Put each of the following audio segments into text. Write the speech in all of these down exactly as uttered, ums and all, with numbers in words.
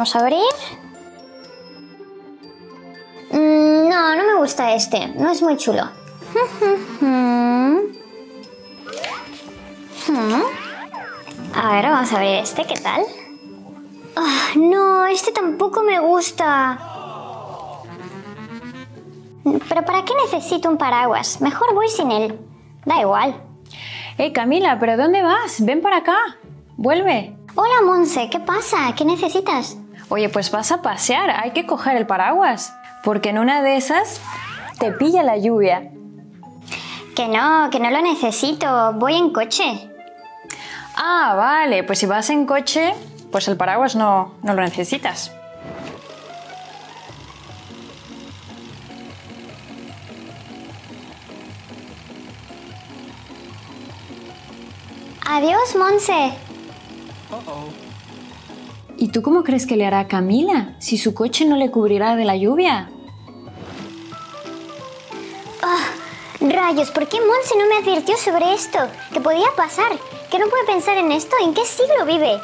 vamos a abrir. Mm, no, no me gusta este, no es muy chulo. A ver, vamos a abrir este, ¿qué tal? Oh, no, este tampoco me gusta. ¿Pero para qué necesito un paraguas? Mejor voy sin él. Da igual. Hey Camila, ¿pero dónde vas? Ven para acá. Vuelve. Hola Montse, ¿qué pasa? ¿Qué necesitas? Oye, pues vas a pasear. Hay que coger el paraguas. Porque en una de esas te pilla la lluvia. Que no, que no lo necesito. Voy en coche. Ah, vale. Pues si vas en coche, pues el paraguas no, no lo necesitas. Adiós, Montse. Uh-oh. ¿Y tú cómo crees que le hará a Camila si su coche no le cubrirá de la lluvia? Oh, rayos, ¿por qué Montse no me advirtió sobre esto? ¿Qué podía pasar? ¿Que no puede pensar en esto? ¿En qué siglo vive?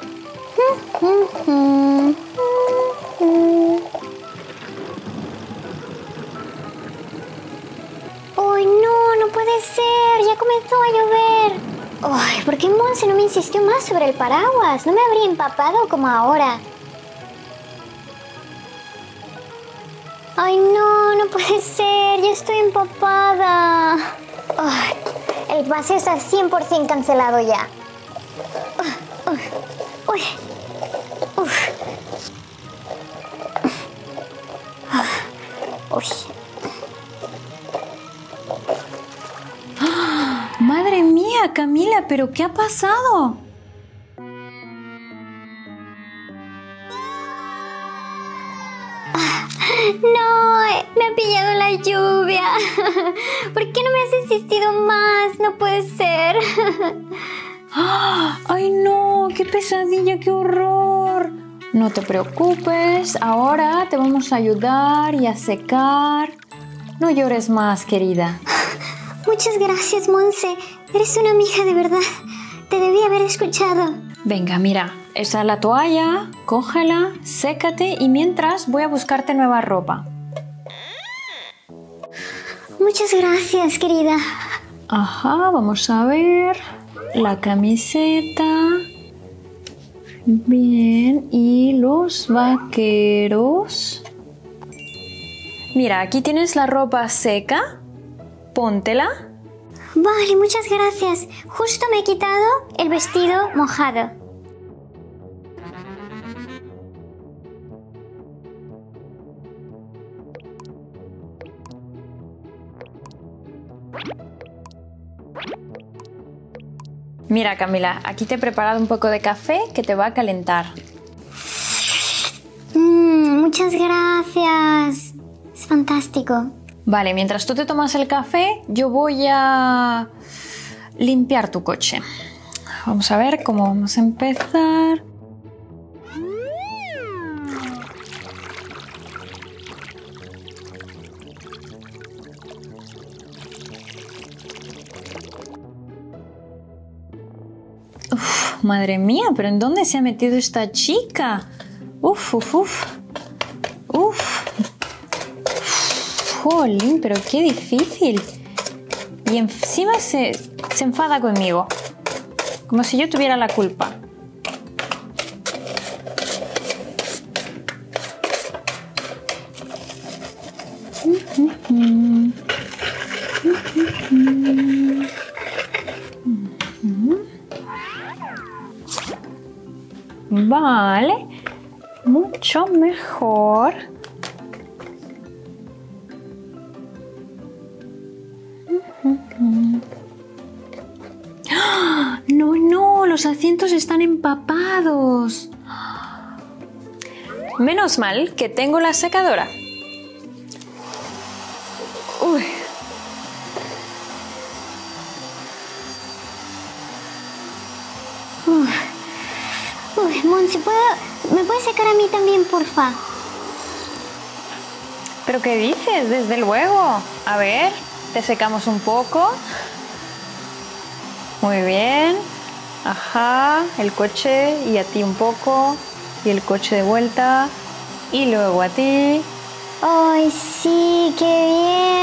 ¡Ay, no! ¡No puede ser! ¡Ya comenzó a llover! ¡Ay! ¿Por qué Montse no me insistió más sobre el paraguas? No me habría empapado como ahora. ¡Ay, no! ¡No puede ser! ¡Ya estoy empapada! ¡Ay! El paseo está cien por cien cancelado ya. ¡Uy! Uf. Uf. ¡Oh, madre mía, Camila! ¿Pero qué ha pasado? ¡No! ¡Me ha pillado la lluvia! ¿Por qué no me has insistido más? ¡No puede ser! ¡Ay, no! ¡Qué pesadilla! ¡Qué horror! No te preocupes, ahora te vamos a ayudar y a secar. No llores más, querida. Muchas gracias, Montse. Eres una amiga de verdad. Te debí haber escuchado. Venga, mira. Esa es la toalla. Cógela, sécate y mientras voy a buscarte nueva ropa. Muchas gracias, querida. Ajá, vamos a ver... La camiseta, bien, y los vaqueros. Mira, aquí tienes la ropa seca, póntela. Vale, muchas gracias. Justo me he quitado el vestido mojado. Mira, Camila, aquí te he preparado un poco de café que te va a calentar. Mm, muchas gracias. Es fantástico. Vale, mientras tú te tomas el café, yo voy a limpiar tu coche. Vamos a ver cómo vamos a empezar. Uf, madre mía, ¿pero en dónde se ha metido esta chica? Uf, uf, uf. Uf. Jolín, pero qué difícil. Y encima se, se enfada conmigo. Como si yo tuviera la culpa. Mm-hmm. Mm-hmm. Mm-hmm. Vale, mucho mejor. No, no, los asientos están empapados. Menos mal que tengo la secadora. Uy. Uf. Uy, Montse, ¿me puedes secar a mí también, porfa? ¿Pero qué dices? Desde luego. A ver, te secamos un poco. Muy bien. Ajá, el coche y a ti un poco. y el coche de vuelta y luego a ti. ¡Ay, sí! ¡Qué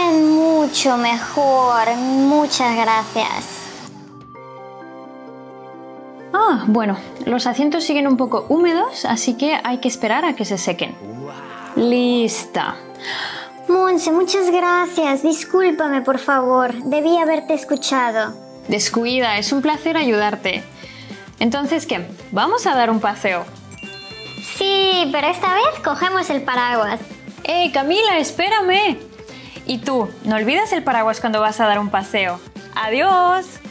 bien! Mucho mejor. Muchas gracias. Ah, bueno, los asientos siguen un poco húmedos, así que hay que esperar a que se sequen. ¡Lista! Montse, muchas gracias. Discúlpame, por favor. Debí haberte escuchado. Descuida, es un placer ayudarte. Entonces, ¿qué? ¿Vamos a dar un paseo? Sí, pero esta vez cogemos el paraguas. ¡Eh, Camila, espérame! Y tú, no olvides el paraguas cuando vas a dar un paseo. ¡Adiós!